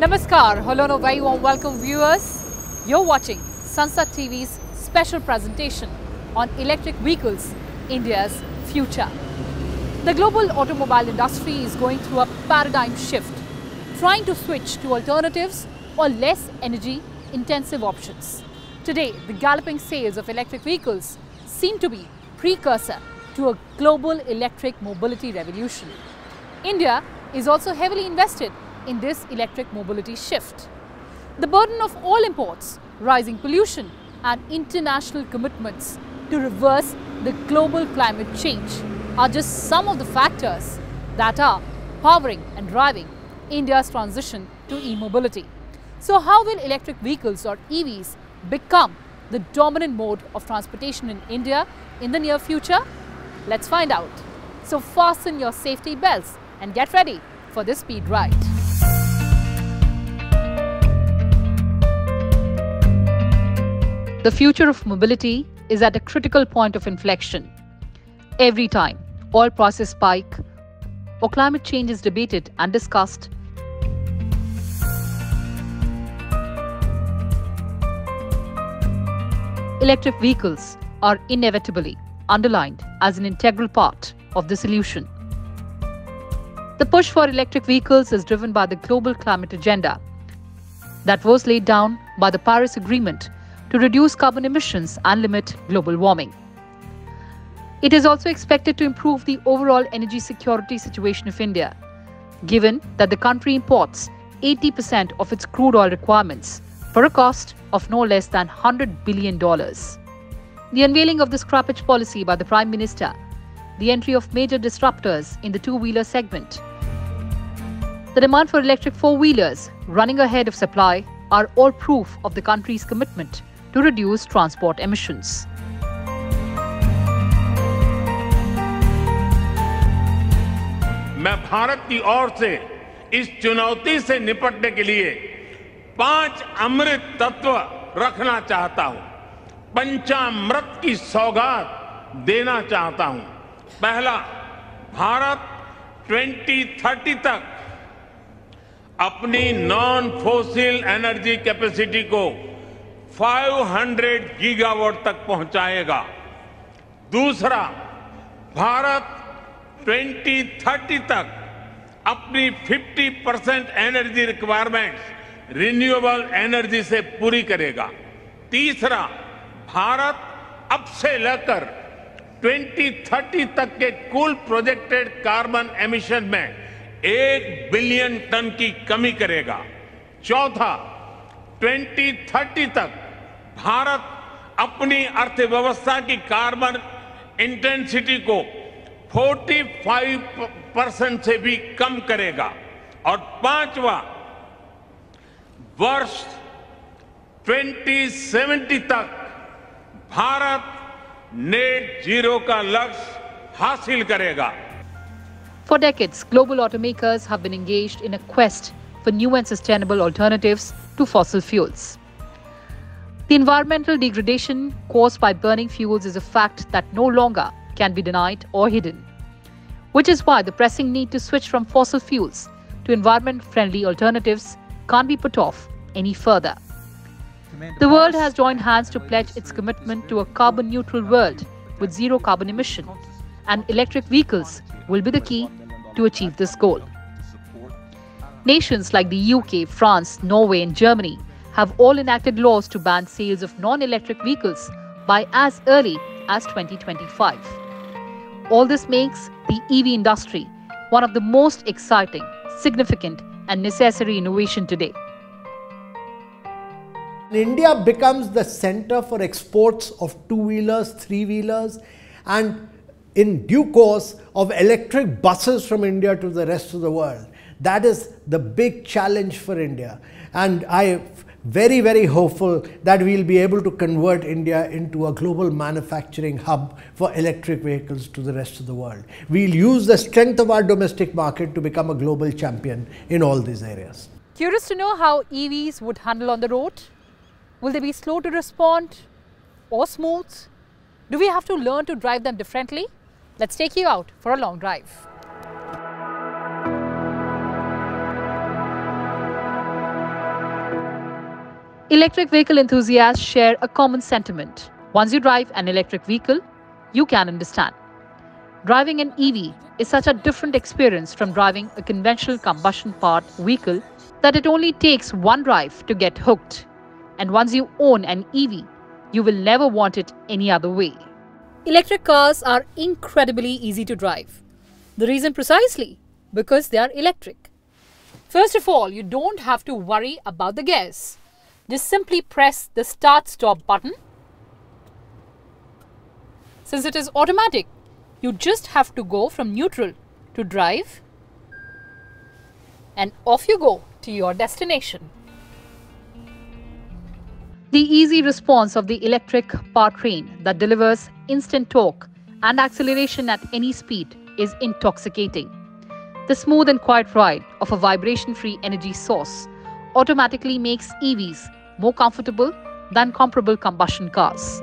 Namaskar, hello and a very warm welcome viewers. You're watching Sansad TV's special presentation on electric vehicles, India's future. The global automobile industry is going through a paradigm shift, trying to switch to alternatives or less energy intensive options. Today, the galloping sales of electric vehicles seem to be precursor to a global electric mobility revolution. India is also heavily invested in this electric mobility shift. The burden of oil imports, rising pollution and international commitments to reverse the global climate change are just some of the factors that are powering and driving India's transition to e-mobility. So how will electric vehicles or EVs become the dominant mode of transportation in India in the near future? Let's find out. So fasten your safety belts and get ready for this speed ride. The future of mobility is at a critical point of inflection. Every time oil prices spike or climate change is debated and discussed, electric vehicles are inevitably underlined as an integral part of the solution. The push for electric vehicles is driven by the global climate agenda that was laid down by the Paris Agreement to reduce carbon emissions and limit global warming. It is also expected to improve the overall energy security situation of India, given that the country imports 80% of its crude oil requirements for a cost of no less than $100 billion. The unveiling of the scrappage policy by the Prime Minister, the entry of major disruptors in the two-wheeler segment, the demand for electric four-wheelers running ahead of supply are all proof of the country's commitment to reduce transport emissions. मैं भारत की ओर से इस चुनौती से निपटने के लिए पांच अमृत तत्व रखना चाहता हूं, पंचामृत की सौगात देना चाहता हूं। पहला, भारत 2030 तक अपनी नॉन फॉसिल एनर्जी कैपेसिटी को 500 गीगावाट तक पहुंचाएगा। दूसरा, भारत 2030 तक अपनी 50% एनर्जी रिक्वायरमेंट्स रिन्यूएबल एनर्जी से पूरी करेगा। तीसरा, भारत अब से लेकर 2030 तक के कुल प्रोजेक्टेड कार्बन एमिशन में 1 बिलियन टन की कमी करेगा। चौथा, 2030 तक भारत अपनी अर्थव्यवस्था की कार्बन इंटेंसिटी को 45% से भी कम करेगा। और पांचवा, वर्ष 2070 तक भारत नेट जीरो का लक्ष्य हासिल करेगा। For decades, global automakers have been engaged in a quest for new and sustainable alternatives to fossil fuels. The environmental degradation caused by burning fuels is a fact that no longer can be denied or hidden, which is why the pressing need to switch from fossil fuels to environment-friendly alternatives can't be put off any further. The world has joined hands to pledge its commitment to a carbon-neutral world with zero carbon emission, and electric vehicles will be the key to achieve this goal. Nations like the UK, France, Norway and Germany have all enacted laws to ban sales of non-electric vehicles by as early as 2025. All this makes the EV industry one of the most exciting, significant and necessary innovation today. India becomes the center for exports of two-wheelers, three-wheelers and in due course of electric buses from India to the rest of the world. That is the big challenge for India, and I'm very, very hopeful that we'll be able to convert India into a global manufacturing hub for electric vehicles to the rest of the world. We'll use the strength of our domestic market to become a global champion in all these areas. Curious to know how EVs would handle on the road? Will they be slow to respond or smooth? Do we have to learn to drive them differently? Let's take you out for a long drive. Electric vehicle enthusiasts share a common sentiment. Once you drive an electric vehicle, you can understand. Driving an EV is such a different experience from driving a conventional combustion part vehicle that it only takes one drive to get hooked. And once you own an EV, you will never want it any other way. Electric cars are incredibly easy to drive. The reason precisely because they are electric. First of all, you don't have to worry about the gears. Just simply press the start-stop button. Since it is automatic, you just have to go from neutral to drive and off you go to your destination. The easy response of the electric powertrain that delivers instant torque and acceleration at any speed is intoxicating. The smooth and quiet ride of a vibration-free energy source automatically makes EVs more comfortable than comparable combustion cars.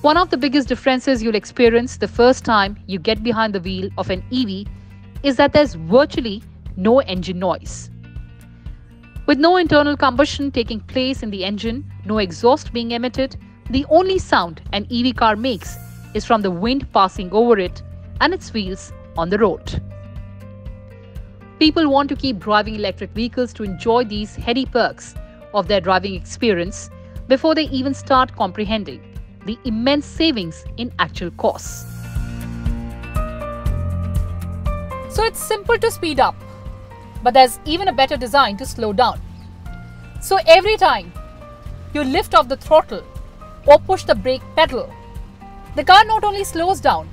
One of the biggest differences you'll experience the first time you get behind the wheel of an EV is that there's virtually no engine noise. With no internal combustion taking place in the engine, no exhaust being emitted, the only sound an EV car makes is from the wind passing over it and its wheels on the road. People want to keep driving electric vehicles to enjoy these heady perks of their driving experience before they even start comprehending the immense savings in actual costs. So it's simple to speed up. But there's even a better design to slow down. So every time you lift off the throttle or push the brake pedal, the car not only slows down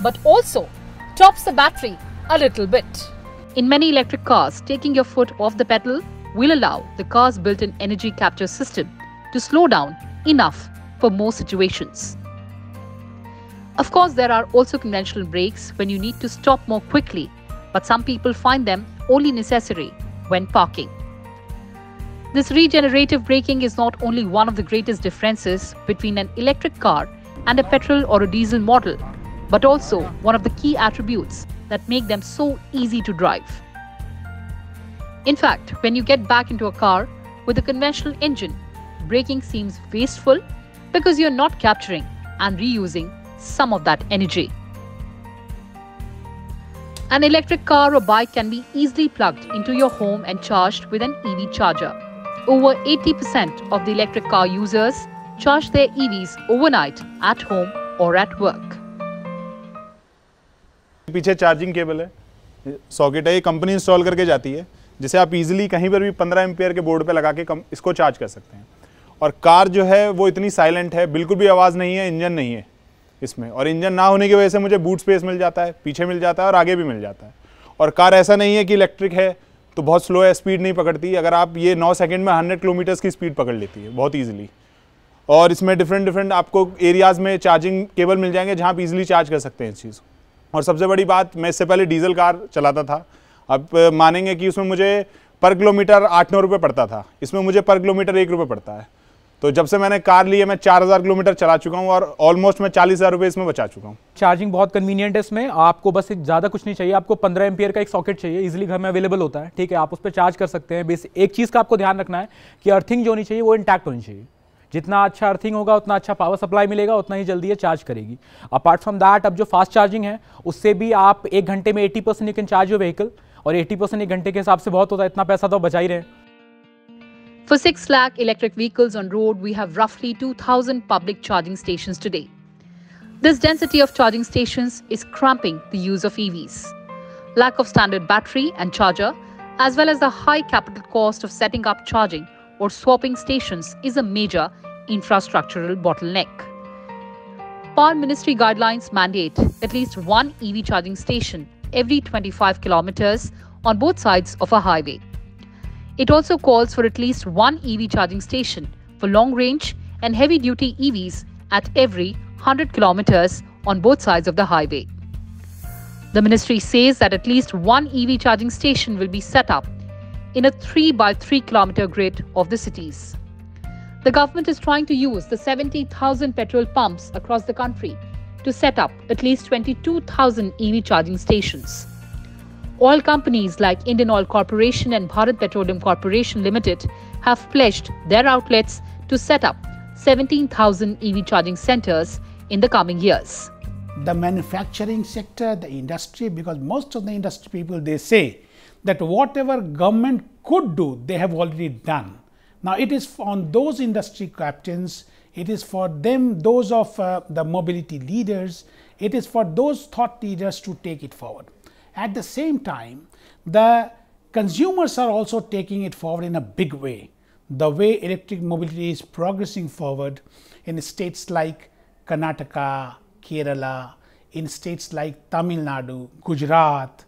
but also tops the battery a little bit. In many electric cars, taking your foot off the pedal will allow the car's built-in energy capture system to slow down enough for more situations. Of course, there are also conventional brakes when you need to stop more quickly, but some people find them only necessary when parking. This regenerative braking is not only one of the greatest differences between an electric car and a petrol or a diesel model, but also one of the key attributes that make them so easy to drive. In fact, when you get back into a car with a conventional engine, braking seems wasteful because you're not capturing and reusing some of that energy. An electric car or bike can be easily plugged into your home and charged with an EV charger. Over 80% of the electric car users charge their EVs overnight at home or at work. पीछे charging cable है, socket है, ये company install करके जाती है, जिसे आप easily कहीं पर भी 15 एम्पीयर के बोर्ड पे लगा के इसको चार्ज कर सकते हैं। और कार जो है वो इतनी साइलेंट है, बिल्कुल भी आवाज़ नहीं है, इंजन नहीं है इसमें, और इंजन ना होने की वजह से मुझे बूट स्पेस मिल जाता है, पीछे मिल जाता है और आगे भी मिल जाता है। और कार ऐसा नहीं है कि इलेक्ट्रिक है तो बहुत स्लो है, स्पीड नहीं पकड़ती। अगर आप ये 9 सेकंड में 100 किलोमीटर्स की स्पीड पकड़ लेती है बहुत ईजिली। और इसमें डिफरेंट आपको एरियाज़ में चार्जिंग केबल मिल जाएंगे जहाँ आप ईजिली चार्ज कर सकते हैं इस चीज़ को। और सबसे बड़ी बात, मैं इससे पहले डीजल कार चलाता था। आप मानेंगे कि उसमें मुझे पर किलोमीटर 8-9 रुपये पड़ता था, इसमें मुझे पर किलोमीटर 1 रुपये पड़ता है। तो जब से मैंने कार ली है मैं 4000 किलोमीटर चला चुका हूँ और ऑलमोस्ट मैं 40,000 रुपये इसमें बचा चुका हूँ। चार्जिंग बहुत कन्वीनियंट है इसमें, आपको बस ज़्यादा कुछ नहीं चाहिए, आपको 15 एम्पियर का एक सॉकेट चाहिए, इजीली घर में अवेलेबल होता है, ठीक है, आप उस पर चार्ज कर सकते हैं। बेस एक चीज़ का आपको ध्यान रखना है कि अर्थिंग जो होनी चाहिए वो इंटैक्ट होनी चाहिए। जितना अच्छा अर्थिंग होगा उतना अच्छा पावर सप्लाई मिलेगा, उतना ही जल्दी ये चार्ज करेगी। अपार्ट फ्रॉम दैट, अब जो फास्ट चार्जिंग है उससे भी आप 1 घंटे में 80% you can charge your vehicle, और 80% 1 घंटे के हिसाब से बहुत होता है, इतना पैसा तो बचा ही रहे। For 6 lakh electric vehicles on road, we have roughly 2,000 public charging stations today. This density of charging stations is cramping the use of EVs. Lack of standard battery and charger, as well as the high capital cost of setting up charging or swapping stations, is a major infrastructural bottleneck. Power Ministry guidelines mandate at least one EV charging station every 25 kilometers on both sides of a highway. It also calls for at least one EV charging station for long-range and heavy-duty EVs at every 100 kilometers on both sides of the highway. The ministry says that at least one EV charging station will be set up in a 3x3 kilometer grid of the cities. The government is trying to use the 70,000 petrol pumps across the country to set up at least 22,000 EV charging stations. Oil companies like Indian Oil Corporation and Bharat Petroleum Corporation Limited have pledged their outlets to set up 17,000 EV charging centers in the coming years. The manufacturing sector, the industry, because most of the industry people, they say that whatever government could do, they have already done. Now it is on those industry captains, it is for them, those of the mobility leaders, it is for those thought leaders to take it forward. At the same time, the consumers are also taking it forward in a big way. The way electric mobility is progressing forward in states like Karnataka, Kerala, in states like Tamil Nadu, Gujarat,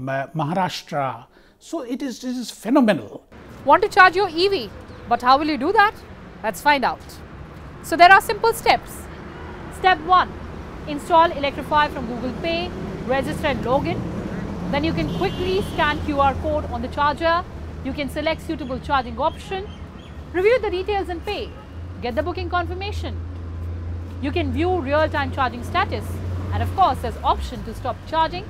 Maharashtra. So it is phenomenal. Want to charge your EV, but how will you do that? Let's find out. So there are simple steps. Step 1, install Electrify from Google Pay, register and log in. Then you can quickly scan QR code on the charger. You can select suitable charging option, review the details and pay, get the booking confirmation. You can view real-time charging status, and of course there's option to stop charging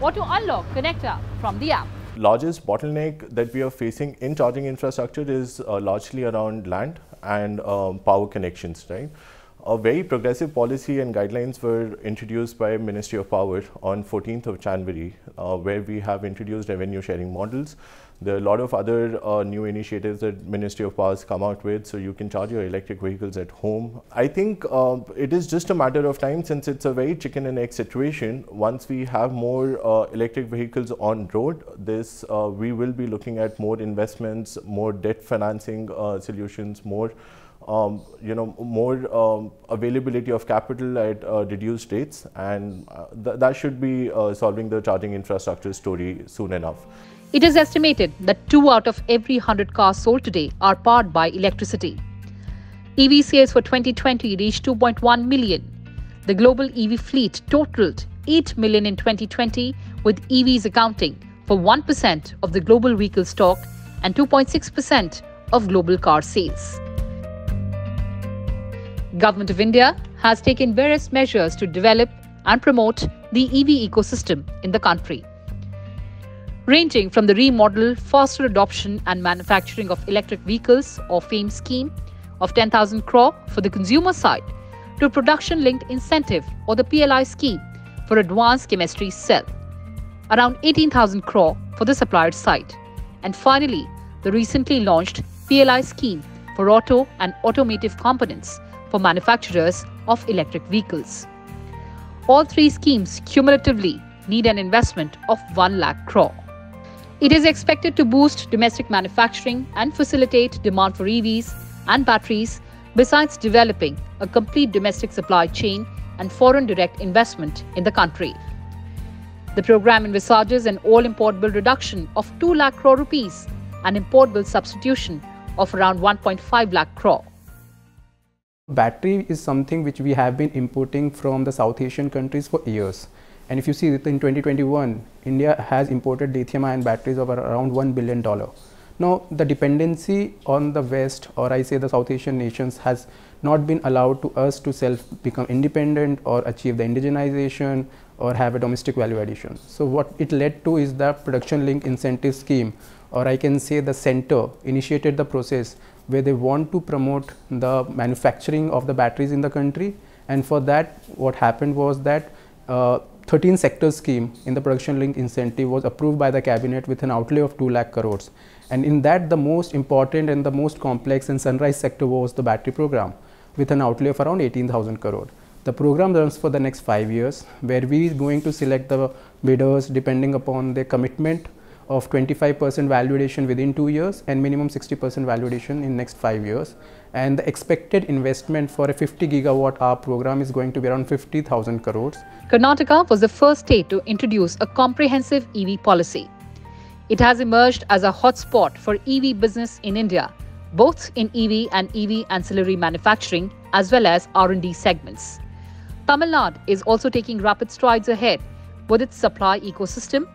or to unlock connector from the app. Largest bottleneck that we are facing in charging infrastructure is largely around land and power connections, right? A very progressive policy and guidelines were introduced by Ministry of Power on 14th of January, where we have introduced revenue sharing models. There are a lot of other new initiatives that Ministry of Power has come out with, so you can charge your electric vehicles at home. I think it is just a matter of time, since it's a very chicken and egg situation. Once we have more electric vehicles on road, this we will be looking at more investments, more debt financing solutions, more availability of capital at reduced rates, and that should be solving the charging infrastructure story soon enough. It is estimated that 2 out of every 100 cars sold today are powered by electricity. EV sales for 2020 reached 2.1 million. The global EV fleet totaled 8 million in 2020, with EVs accounting for 1% of the global vehicle stock and 2.6% of global car sales. Government of India has taken various measures to develop and promote the EV ecosystem in the country, ranging from the remodel, foster adoption and manufacturing of electric vehicles or FAME scheme of 10,000 crore for the consumer side, to production linked incentive or the PLI scheme for advanced chemistry cell, around 18,000 crore for the supplier side, and finally the recently launched PLI scheme for auto and automotive components for manufacturers of electric vehicles. All three schemes cumulatively need an investment of 1 lakh crore. It is expected to boost domestic manufacturing and facilitate demand for EVs and batteries, besides developing a complete domestic supply chain and foreign direct investment in the country. The program envisages an all import bill reduction of 2 lakh crore rupees and import bill substitution of around 1.5 lakh crore. Battery is something which we have been importing from the South Asian countries for years. And if you see that in 2021, India has imported lithium-ion batteries of around $1 billion. Now, the dependency on the West, or I say the South Asian nations, has not been allowed to us to become independent or achieve the indigenization or have a domestic value addition. So what it led to is the production link incentive scheme, or I can say the center initiated the process where they want to promote the manufacturing of the batteries in the country. And for that, what happened was that 13 sector scheme in the production link incentive was approved by the cabinet with an outlay of 2 lakh crores. And in that, the most important and the most complex and sunrise sector was the battery program with an outlay of around 18,000 crore. The program runs for the next 5 years, where we are going to select the bidders depending upon their commitment of 25% valuation within 2 years and minimum 60% valuation in next 5 years. And the expected investment for a 50 gigawatt hour program is going to be around 50,000 crores. Karnataka was the first state to introduce a comprehensive EV policy. It has emerged as a hotspot for EV business in India, both in EV ancillary manufacturing as well as R&D segments. Tamil Nadu is also taking rapid strides ahead with its supply ecosystem,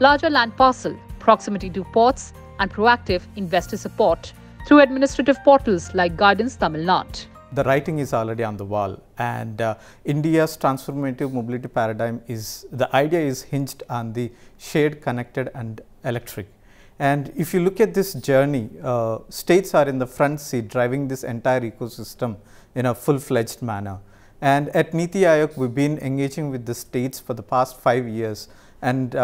larger land parcel, proximity to ports and proactive investor support through administrative portals like Guidance Tamil Nadu. the writing is already on the wall, and India's transformative mobility paradigm is, the idea is hinged on the shared, connected and electric. And if you look at this journey, states are in the front seat driving this entire ecosystem in a full-fledged manner. And at Niti Aayog, we've been engaging with the states for the past 5 years, and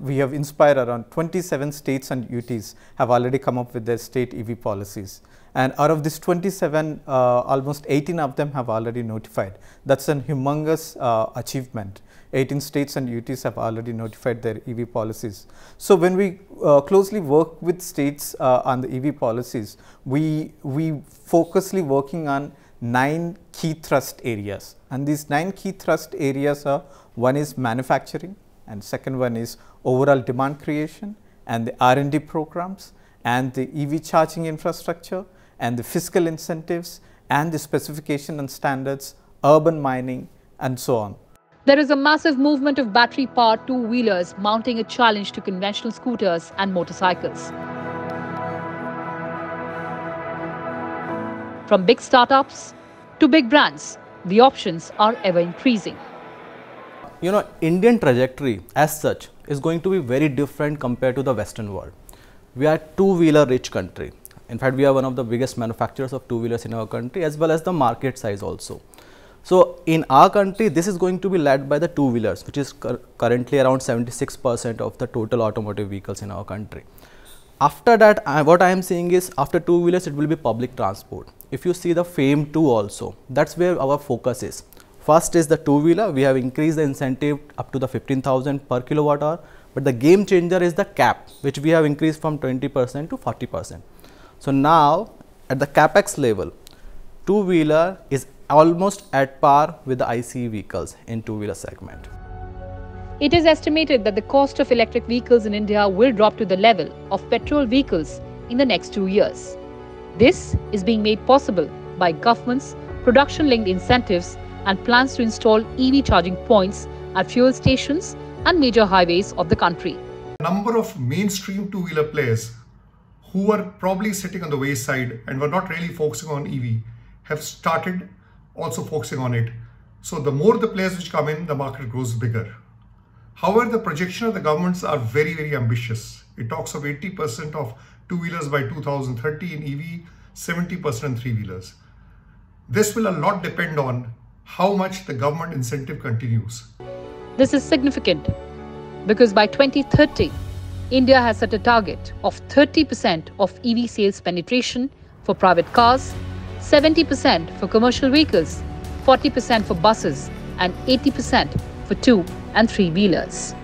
we have inspired around 27 states and UTs have already come up with their state EV policies. And out of these 27, almost 18 of them have already notified. That's a humongous achievement. 18 states and UTs have already notified their EV policies. So when we closely work with states on the EV policies, we focusly working on 9 key thrust areas, and these 9 key thrust areas are: one is manufacturing, and second one is overall demand creation and the R&D programs and the EV charging infrastructure and the fiscal incentives and the specification and standards, urban mining and so on. There is a massive movement of battery-powered two-wheelers mounting a challenge to conventional scooters and motorcycles. From big startups to big brands, the options are ever increasing. You know, Indian trajectory as such is going to be very different compared to the Western world. We are a two-wheeler rich country. In fact, we are one of the biggest manufacturers of two-wheelers in our country, as well as the market size also. So in our country, this is going to be led by the two-wheelers, which is currently around 76% of the total automotive vehicles in our country. After that, what I am seeing is after two-wheelers, it will be public transport. If you see the FAME 2 also, that's where our focus is. First is the two-wheeler. We have increased the incentive up to the 15,000 per kilowatt hour, but the game changer is the cap, which we have increased from 20% to 40%. So now at the capex level, two-wheeler is almost at par with the ICE vehicles in two-wheeler segment. It is estimated that the cost of electric vehicles in India will drop to the level of petrol vehicles in the next 2 years. This is being made possible by governments, production-linked incentives and plans to install EV charging points at fuel stations and major highways of the country. A number of mainstream two-wheeler players who were probably sitting on the wayside and were not really focusing on EV have started also focusing on it. So the more the players which come in, the market grows bigger. However, the projection of the governments are very, very ambitious. It talks of 80% of two-wheelers by 2030 in EV, 70% in three-wheelers. This will a lot depend on how much the government incentive continues. This is significant because by 2030, India has set a target of 30% of EV sales penetration for private cars, 70% for commercial vehicles, 40% for buses and 80% for two- and three-wheelers.